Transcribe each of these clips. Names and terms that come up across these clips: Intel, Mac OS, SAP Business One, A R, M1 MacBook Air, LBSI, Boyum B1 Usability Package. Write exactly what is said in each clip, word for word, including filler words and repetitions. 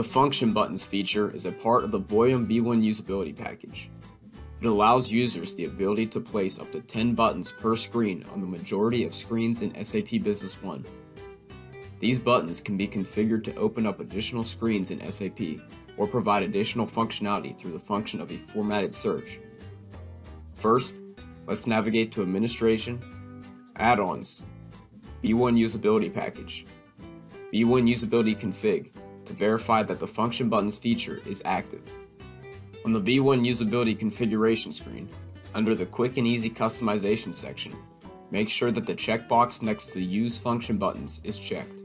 The Function Buttons feature is a part of the Boyum B one Usability Package. It allows users the ability to place up to ten buttons per screen on the majority of screens in S A P Business One. These buttons can be configured to open up additional screens in S A P or provide additional functionality through the function of a formatted search. First, let's navigate to Administration, Add-ons, B one Usability Package, B one Usability Config to verify that the Function Buttons feature is active. On the B one Usability Configuration screen, under the Quick and Easy Customization section, make sure that the checkbox next to the Use Function Buttons is checked.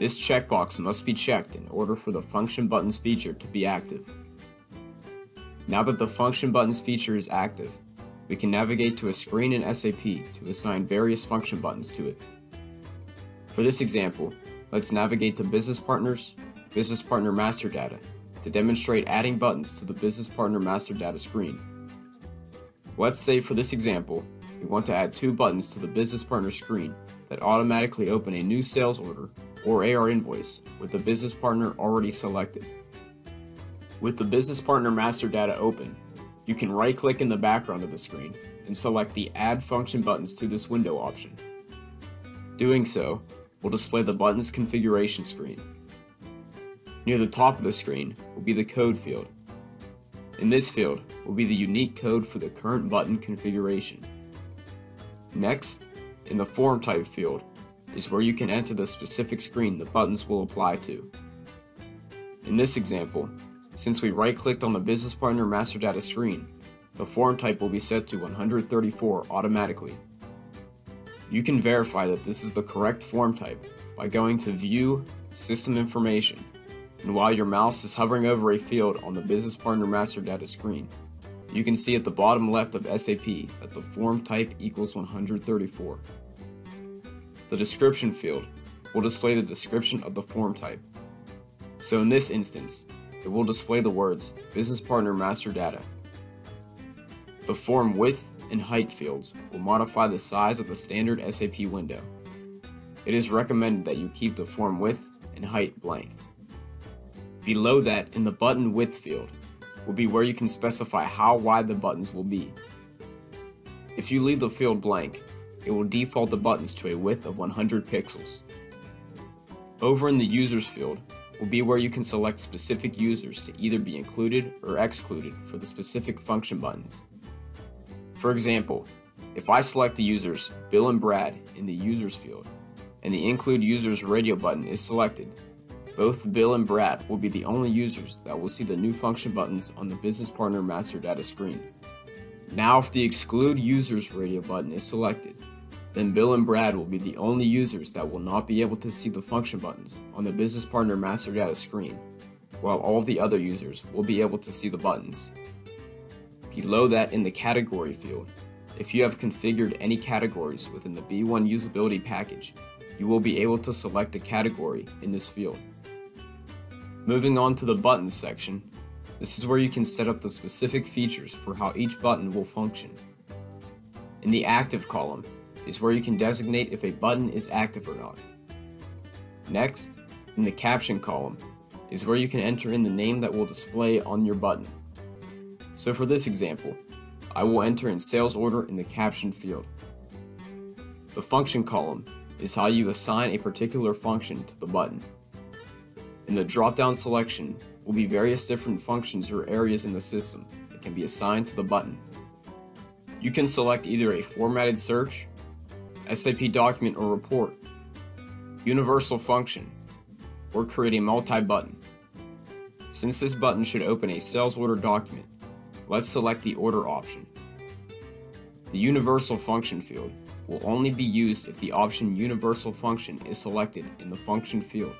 This checkbox must be checked in order for the Function Buttons feature to be active. Now that the Function Buttons feature is active, we can navigate to a screen in S A P to assign various function buttons to it. For this example, let's navigate to Business Partners, Business Partner Master Data, to demonstrate adding buttons to the Business Partner Master Data screen. Let's say for this example, we want to add two buttons to the Business Partner screen that automatically open a new sales order or A R invoice with the business partner already selected. With the Business Partner Master Data open, you can right-click in the background of the screen and select the Add Function Buttons to this window option. Doing so will display the buttons configuration screen. Near the top of the screen will be the code field. In this field will be the unique code for the current button configuration. Next, in the form type field is where you can enter the specific screen the buttons will apply to. In this example, since we right-clicked on the Business Partner Master Data screen, the form type will be set to one hundred thirty-four automatically. You can verify that this is the correct form type by going to View, System Information, and while your mouse is hovering over a field on the Business Partner Master Data screen, you can see at the bottom left of S A P that the form type equals one hundred thirty-four. The description field will display the description of the form type. So in this instance, it will display the words Business Partner Master Data. The form width and height fields will modify the size of the standard S A P window. It is recommended that you keep the form width and height blank. Below that, in the button width field, will be where you can specify how wide the buttons will be. If you leave the field blank, it will default the buttons to a width of one hundred pixels. Over in the users field will be where you can select specific users to either be included or excluded for the specific function buttons. For example, if I select the users Bill and Brad in the users field and the include users radio button is selected, both Bill and Brad will be the only users that will see the new function buttons on the Business Partner Master Data screen. Now if the Exclude Users radio button is selected, then Bill and Brad will be the only users that will not be able to see the function buttons on the Business Partner Master Data screen, while all the other users will be able to see the buttons. Below that, in the Category field, if you have configured any categories within the B one Usability Package, you will be able to select a category in this field. Moving on to the Buttons section, this is where you can set up the specific features for how each button will function. In the Active column is where you can designate if a button is active or not. Next, in the Caption column is where you can enter in the name that will display on your button. So for this example, I will enter in Sales Order in the Caption field. The Function column is how you assign a particular function to the button. In the drop-down selection will be various different functions or areas in the system that can be assigned to the button. You can select either a formatted search, S A P document or report, universal function, or create a multi-button. Since this button should open a sales order document, let's select the order option. The universal function field will only be used if the option universal function is selected in the function field.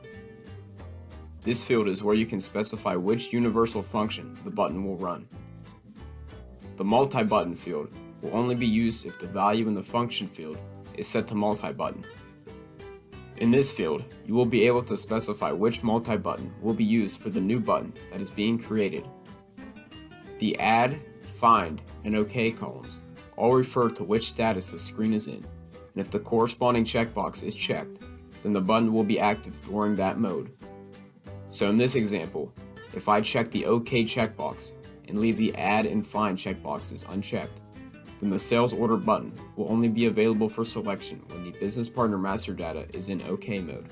This field is where you can specify which universal function the button will run. The multi-button field will only be used if the value in the function field is set to multi-button. In this field, you will be able to specify which multi-button will be used for the new button that is being created. The Add, Find, and OK columns all refer to which status the screen is in, and if the corresponding checkbox is checked, then the button will be active during that mode. So in this example, if I check the OK checkbox and leave the Add and Find checkboxes unchecked, then the Sales Order button will only be available for selection when the Business Partner Master Data is in OK mode.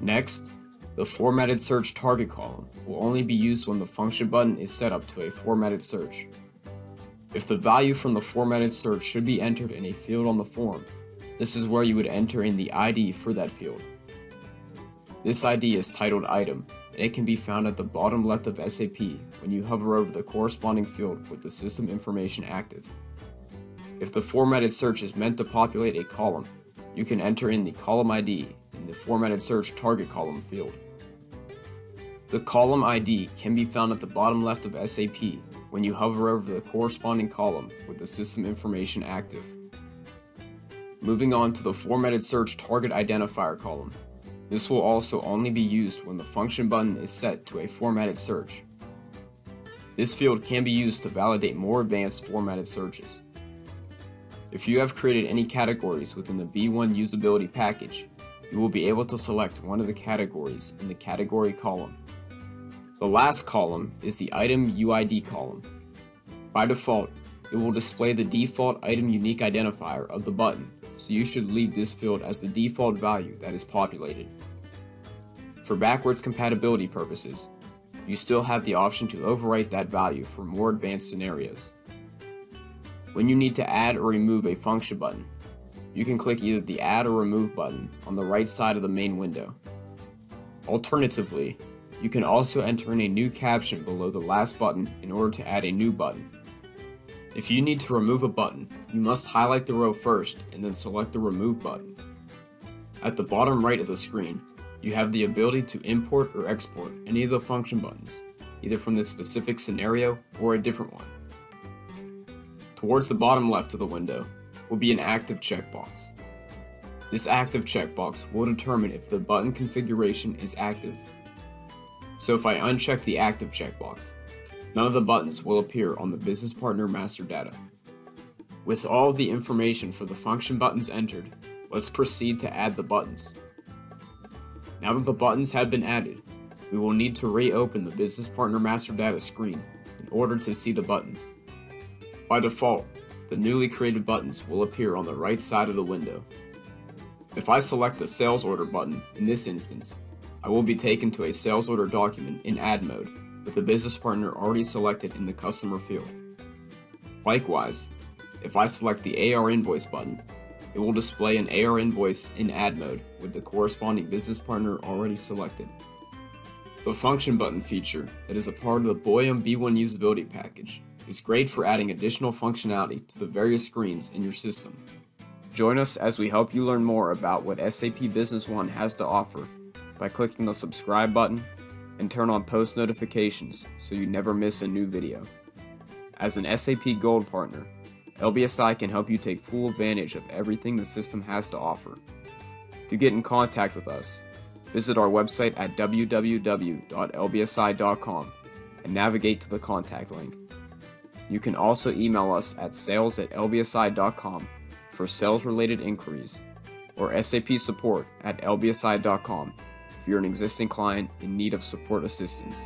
Next, the Formatted Search Target column will only be used when the Function button is set up to a formatted search. If the value from the formatted search should be entered in a field on the form, this is where you would enter in the I D for that field. This I D is titled Item, and it can be found at the bottom left of S A P when you hover over the corresponding field with the system information active. If the formatted search is meant to populate a column, you can enter in the column I D in the formatted search target column field. The column I D can be found at the bottom left of S A P when you hover over the corresponding column with the system information active. Moving on to the formatted search target identifier column. This will also only be used when the function button is set to a formatted search. This field can be used to validate more advanced formatted searches. If you have created any categories within the B one Usability Package, you will be able to select one of the categories in the category column. The last column is the Item U I D column. By default, it will display the default item unique identifier of the button, so you should leave this field as the default value that is populated. For backwards compatibility purposes, you still have the option to overwrite that value for more advanced scenarios. When you need to add or remove a function button, you can click either the Add or Remove button on the right side of the main window. Alternatively, you can also enter in a new caption below the last button in order to add a new button. If you need to remove a button, you must highlight the row first and then select the Remove button. At the bottom right of the screen, you have the ability to import or export any of the function buttons, either from this specific scenario or a different one. Towards the bottom left of the window will be an active checkbox. This active checkbox will determine if the button configuration is active. So if I uncheck the active checkbox, none of the buttons will appear on the Business Partner Master Data. With all the information for the function buttons entered, let's proceed to add the buttons. Now that the buttons have been added, we will need to reopen the Business Partner Master Data screen in order to see the buttons. By default, the newly created buttons will appear on the right side of the window. If I select the Sales Order button in this instance, I will be taken to a sales order document in Add mode with the business partner already selected in the Customer field. Likewise, if I select the A R Invoice button, it will display an A R Invoice in Add mode with the corresponding business partner already selected. The Function button feature that is a part of the Boyum B one Usability Package is great for adding additional functionality to the various screens in your system. Join us as we help you learn more about what S A P Business One has to offer by clicking the subscribe button and turn on post notifications so you never miss a new video. As an S A P Gold Partner, L B S I can help you take full advantage of everything the system has to offer. To get in contact with us, visit our website at w w w dot l b s i dot com and navigate to the contact link. You can also email us at sales at l b s i dot com for sales-related inquiries, or S A P support at l b s i dot com if you're an existing client in need of support assistance.